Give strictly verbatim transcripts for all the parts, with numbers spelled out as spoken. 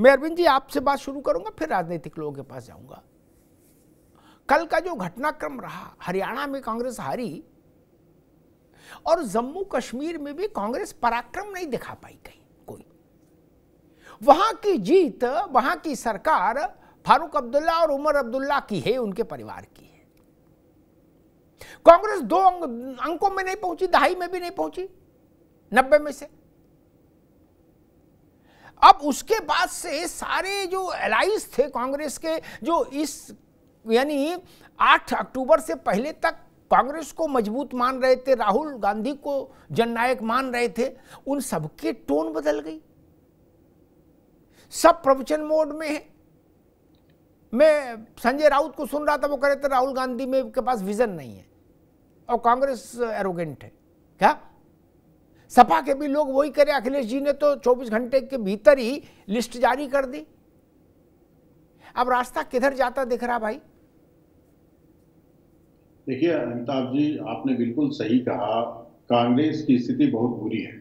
मैं अरविंद जी आपसे बात शुरू करूंगा, फिर राजनीतिक लोगों के पास जाऊंगा। कल का जो घटनाक्रम रहा, हरियाणा में कांग्रेस हारी और जम्मू कश्मीर में भी कांग्रेस पराक्रम नहीं दिखा पाई कहीं कोई। वहां की जीत, वहां की सरकार फारूक अब्दुल्ला और उमर अब्दुल्ला की है, उनके परिवार की है। कांग्रेस दो अंकों में नहीं पहुंची, दहाई में भी नहीं पहुंची, नब्बे में से। अब उसके बाद से सारे जो एलाइज थे कांग्रेस के, जो इस यानी आठ अक्टूबर से पहले तक कांग्रेस को मजबूत मान रहे थे, राहुल गांधी को जननायक मान रहे थे, उन सबके टोन बदल गई। सब प्रवचन मोड में है। मैं संजय राउत को सुन रहा था, वो कह रहे थे राहुल गांधी में के पास विजन नहीं है और कांग्रेस एरोगेंट है। क्या सपा के भी लोग वही करें? अखिलेश जी ने तो चौबीस घंटे के भीतर ही लिस्ट जारी कर दी। अब रास्ता किधर जाता दिख रहा भाई? देखिए अमिताभ जी, आपने बिल्कुल सही कहा, कांग्रेस की स्थिति बहुत बुरी है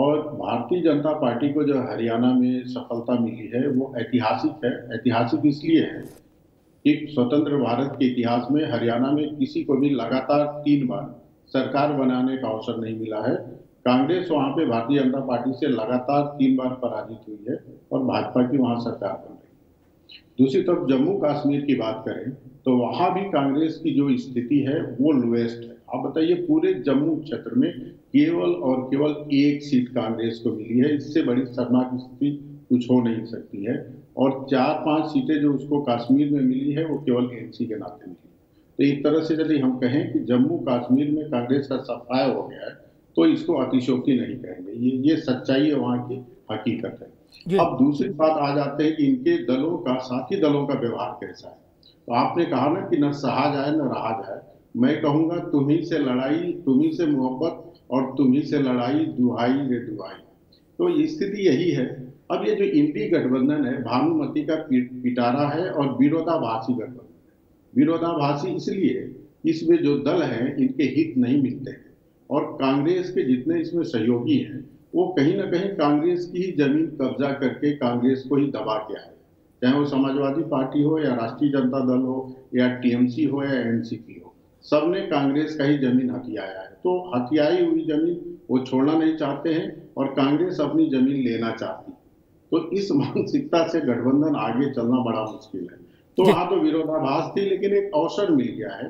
और भारतीय जनता पार्टी को जो हरियाणा में सफलता मिली है वो ऐतिहासिक है। ऐतिहासिक इसलिए है कि स्वतंत्र भारत के इतिहास में हरियाणा में किसी को भी लगातार तीन बार सरकार बनाने का अवसर नहीं मिला है। कांग्रेस वहाँ पे भारतीय जनता पार्टी से लगातार तीन बार पराजित हुई है और भाजपा की वहाँ सरकार बन रही है। दूसरी तरफ जम्मू कश्मीर की बात करें तो वहाँ भी कांग्रेस की जो स्थिति है वो लोएस्ट है। आप बताइए, पूरे जम्मू क्षेत्र में केवल और केवल एक सीट कांग्रेस को मिली है। इससे बड़ी शर्मा की स्थिति कुछ हो नहीं सकती है। और चार पाँच सीटें जो उसको कश्मीर में मिली है वो केवल एन सी के नाते मिली। तो एक तरह से यदि हम कहें कि जम्मू कश्मीर में कांग्रेस का सफाया हो गया है तो इसको अतिशोक्ति नहीं कहेंगे। ये ये सच्चाई है, वहाँ की हकीकत है। अब दूसरी बात आ जाते हैं कि इनके दलों का, साथी दलों का व्यवहार कैसा है। तो आपने कहा ना कि न सहा जाए न रहा जाए। मैं कहूँगा तुम्ही से लड़ाई, तुम्ही से मोहब्बत और तुम्ही से लड़ाई, दुहाई रे दुहाई। तो स्थिति यही है। अब ये जो इंडी गठबंधन है, भानुमति का पिटारा है और विरोधाभासी गठबंधन। विरोधाभासी इसलिए, इसमें जो दल हैं इनके हित नहीं मिलते हैं और कांग्रेस के जितने इसमें सहयोगी हैं वो कहीं ना कहीं कांग्रेस की ही जमीन कब्जा करके कांग्रेस को ही दबा के आए, चाहे वो समाजवादी पार्टी हो या राष्ट्रीय जनता दल हो या टीएमसी हो या एनसीपी हो। सबने कांग्रेस का ही जमीन हथियाया है। तो हथियाई हुई जमीन वो छोड़ना नहीं चाहते हैं और कांग्रेस अपनी जमीन लेना चाहती है। तो इस मानसिकता से गठबंधन आगे चलना बड़ा मुश्किल है। तो वहाँ तो विरोधाभास थी, लेकिन एक अवसर मिल गया है।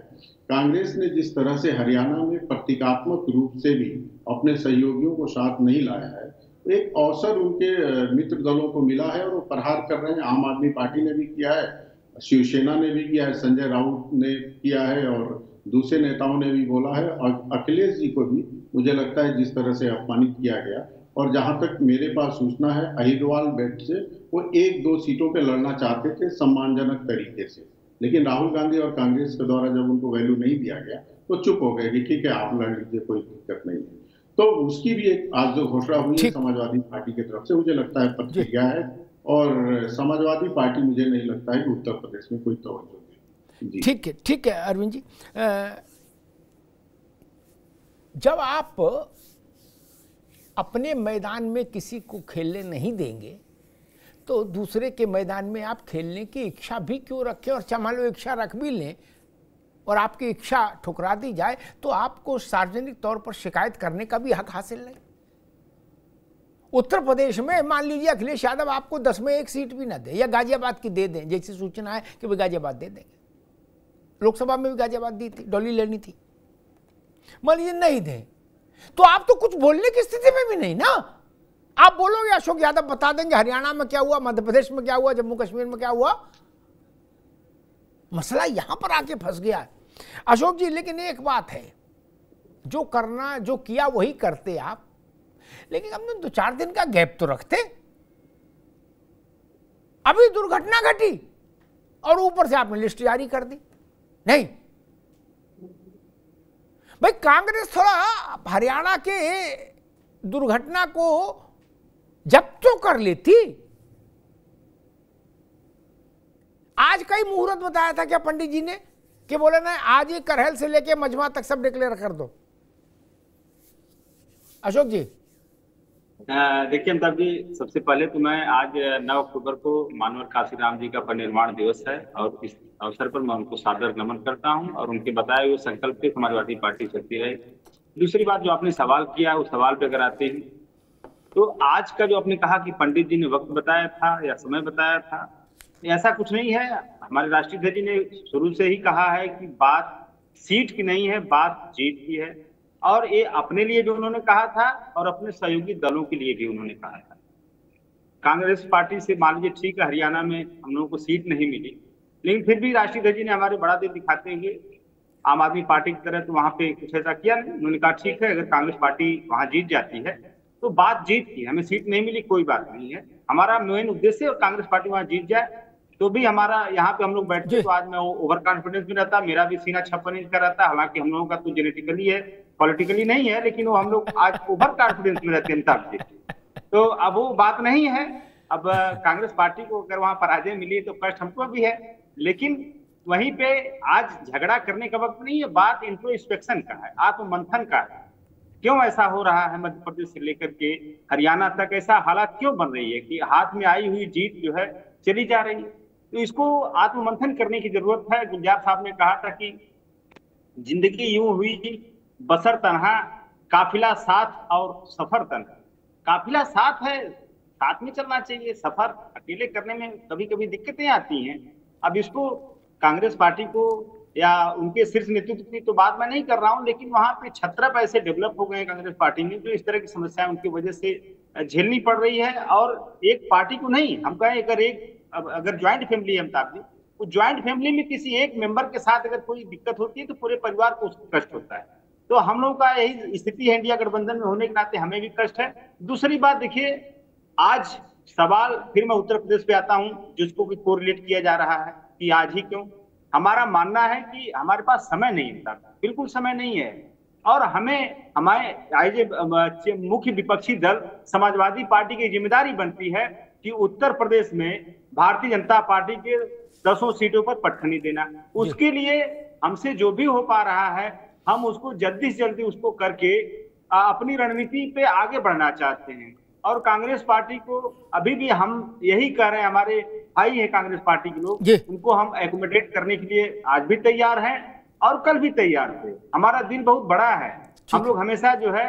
कांग्रेस ने जिस तरह से हरियाणा में प्रतीकात्मक रूप से भी अपने सहयोगियों को साथ नहीं लाया है, एक अवसर उनके मित्र दलों को मिला है और वो प्रहार कर रहे हैं। आम आदमी पार्टी ने भी किया है, शिवसेना ने भी किया है, संजय राउत ने किया है और दूसरे नेताओं ने भी बोला है। और अखिलेश जी को भी मुझे लगता है जिस तरह से अपमानित किया गया। और जहाँ तक मेरे पास सूचना है, अहिरवाल बेल्ट से वो एक दो सीटों पे लड़ना चाहते थे सम्मानजनक तरीके से, लेकिन राहुल गांधी और कांग्रेस के द्वारा जब उनको वैल्यू नहीं दिया गया तो चुप हो गए कि ठीक है आप लड़ लीजिए, कोई दिक्कत नहीं है। तो उसकी भी एक आज जो घोषणा हुई है समाजवादी पार्टी की तरफ से, मुझे लगता है प्रतिक्रिया है और समाजवादी पार्टी मुझे नहीं लगता है कि उत्तर प्रदेश में कोई तवज्जो दे। ठीक है, ठीक है अरविंद जी, जब आप अपने मैदान में किसी को खेलने नहीं देंगे तो दूसरे के मैदान में आप खेलने की इच्छा भी क्यों रखें? और मान लो इच्छा रख भी लें और आपकी इच्छा ठुकरा दी जाए तो आपको सार्वजनिक तौर पर शिकायत करने का भी हक हासिल नहीं। उत्तर प्रदेश में मान लीजिए अखिलेश यादव आपको दस में एक सीट भी ना दे या गाजियाबाद की दे दें, जैसी सूचना है कि वे गाजियाबाद दे देंगे। लोकसभा में भी गाजियाबाद दी थी, डोली लेनी थी, मान लीजिए नहीं दें, तो आप तो कुछ बोलने की स्थिति में भी नहीं ना। आप बोलोगे अशोक यादव बता देंगे हरियाणा में क्या हुआ, मध्य प्रदेश में क्या हुआ, जम्मू कश्मीर में क्या हुआ। मसला यहां पर आके फंस गया है अशोक जी। लेकिन एक बात है, जो करना जो किया वही करते आप, लेकिन हमने दो चार दिन का गैप तो रखते। अभी दुर्घटना घटी और ऊपर से आपने लिस्ट जारी कर दी। नहीं भाई, कांग्रेस थोड़ा हरियाणा के दुर्घटना को जब्त तो कर लेती। आज का ही मुहूर्त बताया था क्या पंडित जी ने कि बोले ना आज ये करहल से लेके मजमा तक सब डिक्लेयर कर दो? अशोक जी देखिए अमिताभ जी, सबसे पहले तो मैं आज नौ अक्टूबर को मानवर काशीराम जी का परिनिर्वाण दिवस है और इस अवसर पर मैं उनको सादर नमन करता हूं और उनके बताए हुए संकल्प पे समाजवादी पार्टी चलती रहे। दूसरी बात जो आपने सवाल किया, उस सवाल पे अगर आते हैं तो आज का जो आपने कहा कि पंडित जी ने वक्त बताया था या समय बताया था, ऐसा कुछ नहीं है। हमारे राष्ट्रीय अध्यक्ष जी ने शुरू से ही कहा है कि बात सीट की नहीं है, बात जीत की है। और ये अपने लिए भी उन्होंने कहा था और अपने सहयोगी दलों के लिए भी उन्होंने कहा था। कांग्रेस पार्टी से मान लीजिए ठीक है, हरियाणा में हम लोगों को सीट नहीं मिली, लेकिन फिर भी राष्ट्रीय अध्यक्ष जी ने हमारे बड़ा दिल दिखाते हुए आम आदमी पार्टी की तरह तो वहाँ पे कुछ ऐसा किया नहीं। उन्होंने कहा ठीक है, अगर कांग्रेस पार्टी वहाँ जीत जाती है तो बात जीत की, हमें सीट नहीं मिली कोई बात नहीं है, हमारा मेन उद्देश्य और कांग्रेस पार्टी वहाँ जीत जाए तो भी हमारा यहाँ पे हम लोग बैठते। तो आज मैं ओवर कॉन्फिडेंस में रहता, मेरा भी सीना छप्पन इंच का रहता, हालांकि हम लोगों का तो जेनेटिकली है, पॉलिटिकली नहीं है, लेकिन वो हम लोग आज ओवर कॉन्फिडेंस में रहते अमिताभ जी। तो अब वो बात नहीं है। अब कांग्रेस पार्टी को अगर वहाँ पराजय मिली तो कष्ट हमको भी है, लेकिन वहीं पे आज झगड़ा करने का वक्त नहीं है। बात इंट्रोस्पेक्शन का है, आत्ममंथन का है। क्यों ऐसा हो रहा है मध्य प्रदेश से लेकर के हरियाणा तक, ऐसा हालात क्यों बन रही है कि हाथ में आई हुई जीत जो है चली जा रही है। तो इसको आत्ममंथन करने की जरूरत है। गुलजार साहब ने कहा था कि जिंदगी यूं हुई बसर तन्हा, काफिला साथ और सफर तन्हा। काफिला साथ है, साथ में चलना चाहिए, सफर अकेले करने में कभी कभी दिक्कतें आती हैं। अब इसको कांग्रेस पार्टी को या उनके शीर्ष नेतृत्व की तो बात मैं नहीं कर रहा हूं, लेकिन वहां पे छत्रप ऐसे डेवलप हो गए कांग्रेस पार्टी में जो इस तरह की समस्याएं उनकी वजह से झेलनी पड़ रही है। और एक पार्टी को नहीं, हम कहें अगर एक अब अगर ज्वाइंट फैमिली है अमिताभ जी, तो ज्वाइंट फैमिली में किसी एक मेंबर के साथ अगर कोई दिक्कत होती है तो पूरे परिवार को उसको कष्ट होता है। तो हम लोगों का यही स्थिति है इंडिया गठबंधन में होने के नाते, हमें भी कष्ट है। दूसरी बात देखिए, आज सवाल फिर मैं उत्तर प्रदेश पे आता हूँ जिसको कि कोरिलेट किया जा रहा है कि आज ही क्यों। हमारा मानना है कि हमारे पास समय नहीं है, बिल्कुल समय नहीं है। और हमें हमारे मुख्य विपक्षी दल समाजवादी पार्टी की जिम्मेदारी बनती है कि उत्तर प्रदेश में भारतीय जनता पार्टी के दसों सीटों पर पटखनी देना, उसके लिए हमसे जो भी हो पा रहा है हम उसको जल्दी से जल्दी उसको करके अपनी रणनीति पे आगे बढ़ना चाहते हैं। और कांग्रेस पार्टी को अभी भी हम यही कह रहे हैं, हमारे भाई है कांग्रेस पार्टी के लोग, उनको हम एकोमोडेट करने के लिए आज भी तैयार हैं और कल भी तैयार थे। हमारा दिल बहुत बड़ा है, हम लोग हमेशा जो है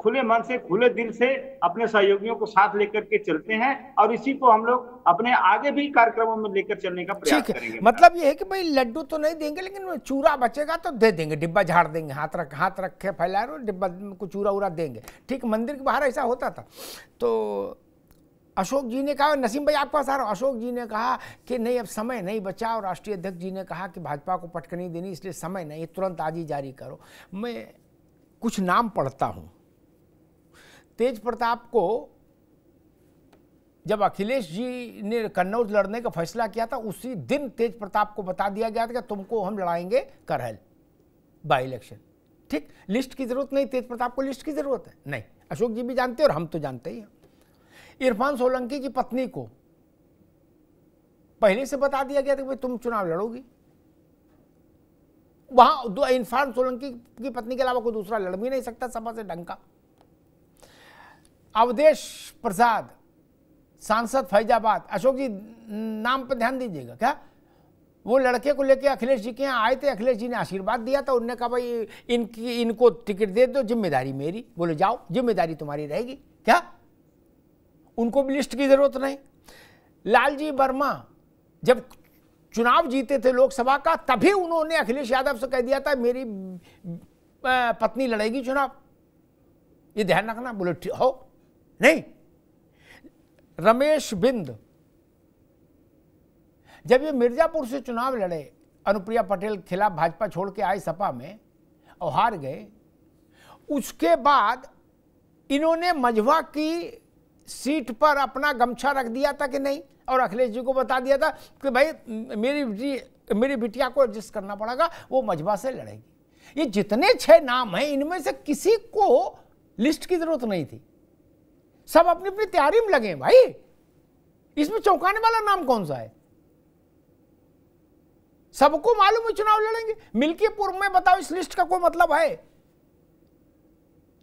खुले मन से खुले दिल से अपने सहयोगियों को साथ लेकर के चलते हैं और इसी को हम लोग अपने आगे भी कार्यक्रमों में लेकर चलने का प्रयास करेंगे। मतलब ये है कि भाई लड्डू तो नहीं देंगे, लेकिन चूरा बचेगा तो दे देंगे, डिब्बा झाड़ देंगे, हाथ रख हाथ रखे फैला रहे डिब्बा को चूरा उरा देंगे। ठीक, मंदिर के बाहर ऐसा होता था। तो अशोक जी ने कहा, नसीम भाई आपका सारा, अशोक जी ने कहा कि नहीं अब समय नहीं बचा और राष्ट्रीय अध्यक्ष जी ने कहा कि भाजपा को पटकनी देनी, इसलिए समय नहीं, तुरंत आज ही जारी करो। मैं कुछ नाम पढ़ता हूँ। तेज प्रताप को जब अखिलेश जी ने कन्नौज लड़ने का फैसला किया था, उसी दिन तेज प्रताप को बता दिया गया था कि तुमको हम लड़ाएंगे करहल बाई इलेक्शन। ठीक, लिस्ट की जरूरत नहीं, तेज प्रताप को लिस्ट की जरूरत है नहीं, अशोक जी भी जानते हैं और हम तो जानते ही हैं। इरफान सोलंकी की पत्नी को पहले से बता दिया गया था कि भाई तुम चुनाव लड़ोगी। वहां दो इरफान सोलंकी की पत्नी के अलावा कोई दूसरा लड़ भी नहीं सकता सभा से ढंग का। अवधेश प्रसाद सांसद फैजाबाद, अशोक जी नाम पर ध्यान दीजिएगा, क्या वो लड़के को लेकर अखिलेश जी के यहाँ आए थे, अखिलेश जी ने आशीर्वाद दिया था, उन्होंने कहा भाई इनकी इनको टिकट दे दो, जिम्मेदारी मेरी। बोले जाओ जिम्मेदारी तुम्हारी रहेगी, क्या उनको भी लिस्ट की जरूरत नहीं। लालजी वर्मा जब चुनाव जीते थे लोकसभा का, तभी उन्होंने अखिलेश यादव से कह दिया था मेरी पत्नी लड़ेगी चुनाव, ये ध्यान रखना। बोले हो नहीं। रमेश बिंद जब ये मिर्जापुर से चुनाव लड़े, अनुप्रिया पटेल के खिलाफ भाजपा छोड़ के आए सपा में और हार गए, उसके बाद इन्होंने मझवा की सीट पर अपना गमछा रख दिया था कि नहीं, और अखिलेश जी को बता दिया था कि भाई मेरी बिटी मेरी बिटिया को एडजस्ट करना पड़ेगा, वो मझवा से लड़ेगी। ये जितने छह नाम हैं, इनमें से किसी को लिस्ट की जरूरत नहीं थी, सब अपनी अपनी तैयारी में लगे हैं भाई, इसमें चौंकाने वाला नाम कौन सा है? सबको मालूम है चुनाव लड़ेंगे। मिल्कीपुर में बताओ इस लिस्ट का कोई मतलब है?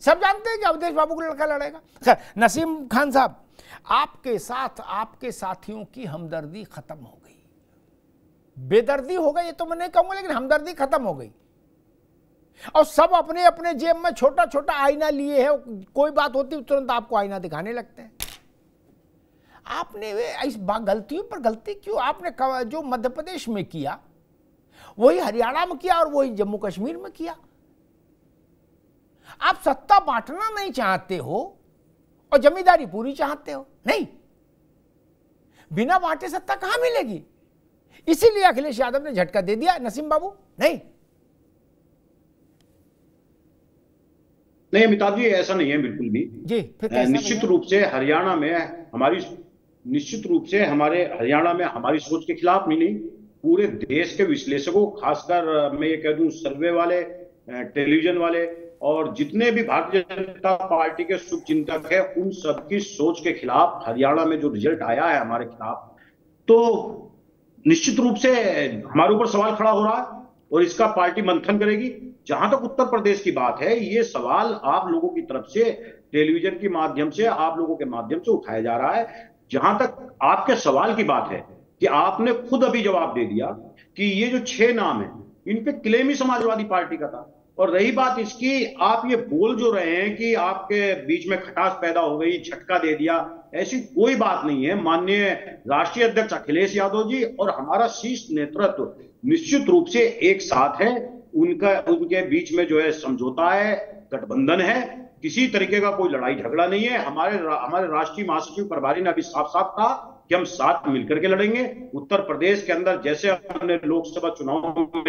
सब जानते हैं कि अवधेश बाबू का लड़का लड़ेगा। खैर, नसीम खान साहब, आपके साथ आपके साथियों की हमदर्दी खत्म हो गई, बेदर्दी हो गई ये तो मैं नहीं कहूंगा, लेकिन हमदर्दी खत्म हो गई और सब अपने अपने जेब में छोटा छोटा आईना लिए है, कोई बात होती तुरंत आपको आईना दिखाने लगते हैं। आपने वे इस गलतियों पर गलती क्यों? आपने जो मध्य प्रदेश में किया वही हरियाणा में किया और वही जम्मू कश्मीर में किया। आप सत्ता बांटना नहीं चाहते हो और जमींदारी पूरी चाहते हो। नहीं, बिना बांटे सत्ता कहां मिलेगी, इसीलिए अखिलेश यादव ने झटका दे दिया। नसीम बाबू नहीं नहीं अमिताभ जी, ऐसा नहीं है बिल्कुल भी जी। फिर निश्चित रूप से हरियाणा में हमारी निश्चित रूप से हमारे हरियाणा में हमारी सोच के खिलाफ नहीं, नहीं पूरे देश के विश्लेषकों, खासकर मैं ये कह दूं सर्वे वाले, टेलीविजन वाले और जितने भी भारतीय जनता पार्टी के शुभचिंतक है, उन सबकी सोच के खिलाफ हरियाणा में जो रिजल्ट आया है हमारे खिलाफ, तो निश्चित रूप से हमारे ऊपर सवाल खड़ा हो रहा है और इसका पार्टी मंथन करेगी। जहां तक उत्तर प्रदेश की बात है, ये सवाल आप लोगों की तरफ से टेलीविजन के माध्यम से, आप लोगों के माध्यम से उठाया जा रहा है। जहां तक आपके सवाल की बात है कि आपने खुद अभी जवाब दे दिया कि ये जो छह नाम है इन पे क्लेम ही समाजवादी पार्टी का था। और रही बात इसकी, आप ये बोल जो रहे हैं कि आपके बीच में खटास पैदा हो गई, झटका दे दिया, ऐसी कोई बात नहीं है। माननीय राष्ट्रीय अध्यक्ष अखिलेश यादव जी और हमारा शीर्ष नेतृत्व निश्चित रूप से एक साथ है, उनका उनके बीच में जो है समझौता है, गठबंधन है, किसी तरीके का कोई लड़ाई झगड़ा नहीं है। हमारे हमारे राष्ट्रीय महासचिव प्रभारी ने अभी साफ साफ कहा कि हम साथ मिलकर के लड़ेंगे। उत्तर प्रदेश के अंदर जैसे हमने लोकसभा चुनाव में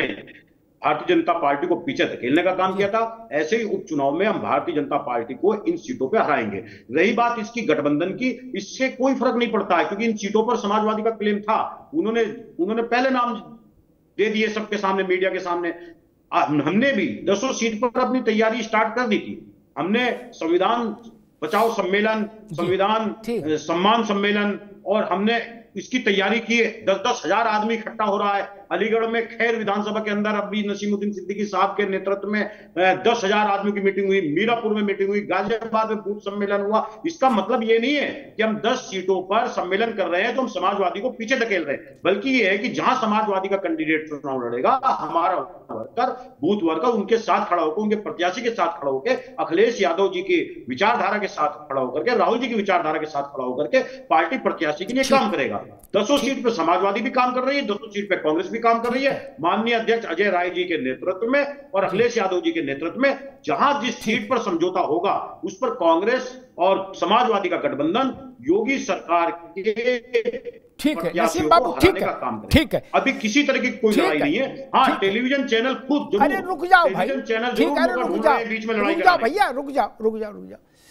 भारतीय जनता पार्टी को पीछे धकेलने का काम किया था, ऐसे ही उपचुनाव में हम भारतीय जनता पार्टी को इन सीटों पर हराएंगे। रही बात इसकी गठबंधन की, इससे कोई फर्क नहीं पड़ता है क्योंकि इन सीटों पर समाजवादी का क्लेम था। उन्होंने उन्होंने पहले नाम दे दिए सबके सामने, मीडिया के सामने। हमने भी दसों सीट पर अपनी तैयारी स्टार्ट कर दी थी। हमने संविधान बचाओ सम्मेलन, संविधान सम्मान सम्मेलन, और हमने इसकी तैयारी की है। दस दस हजार आदमी इकट्ठा हो रहा है अलीगढ़ में। खैर विधानसभा के अंदर अभी नसीमुद्दीन सिद्दीकी साहब के नेतृत्व में दस हजार आदमी की मीटिंग हुई, मीरापुर में मीटिंग हुई, गाजियाबाद में बूथ सम्मेलन हुआ। इसका मतलब ये नहीं है कि हम दस सीटों पर सम्मेलन कर रहे हैं तो हम समाजवादी को पीछे धकेल रहे हैं, बल्कि ये है कि जहां समाजवादी का कैंडिडेट चुनाव लड़ेगा, हमारा वर्कर, बूथ वर्कर उनके साथ खड़ा होकर, उनके प्रत्याशी के साथ खड़ा होकर, अखिलेश यादव जी की विचारधारा के साथ खड़ा होकर के, राहुल जी की विचारधारा के साथ खड़ा होकर के पार्टी प्रत्याशी के लिए काम करेगा। दसों सीट पे समाजवादी भी काम कर रही है, दसों सीट पे कांग्रेस भी काम कर रही है, माननीय अध्यक्ष अजय राय जी के नेतृत्व में और अखिलेश यादव जी के नेतृत्व में। जहां जिस सीट पर समझौता होगा उस पर कांग्रेस और समाजवादी का गठबंधन योगी सरकार के ठीक है नसीम बाबू, ठीक है काम ठीक है, अभी किसी तरह की कोई लड़ाई नहीं है। हाँ, टेलीविजन चैनल खुद, अरे रुक जाओ भाई, टेलीविजन चैनल बीच में लड़ाई, रुक जाओ भैया, रुक जाओ रुक जाओ रुक जाओ